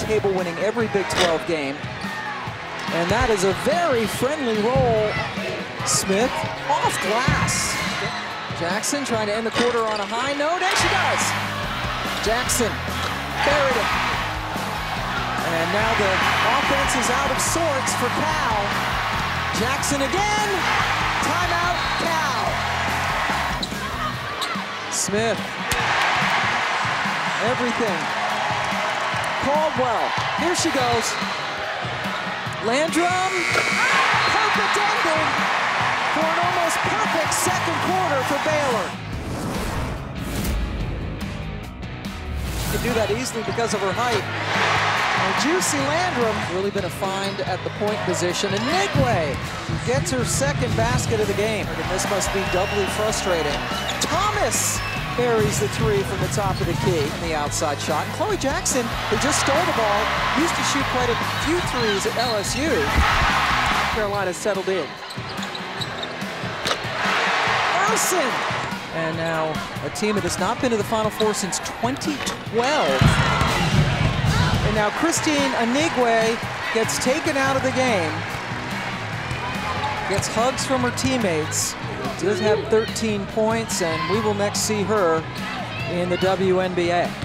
the table, winning every Big 12 game. And that is a very friendly roll. Smith off glass. Jackson trying to end the quarter on a high note, and she does. Jackson buried it. And now the offense is out of sorts for Cal. Jackson again. Timeout, Cal. Smith. Everything. Caldwell. Here she goes. Landrum. Perfect ending for an almost perfect second quarter for Baylor. She can do that easily because of her height. And Juicy Landrum really been a find at the point position. And Anigwe gets her second basket of the game. And this must be doubly frustrating. Thomas buries the three from the top of the key in the outside shot. And Chloe Jackson, who just stole the ball, used to shoot quite a few threes at LSU. Carolina settled in. Carson! And now a team that has not been to the Final Four since 2012. And now Kristine Anigwe gets taken out of the game. Gets hugs from her teammates. Does have 13 points, and we will next see her in the WNBA.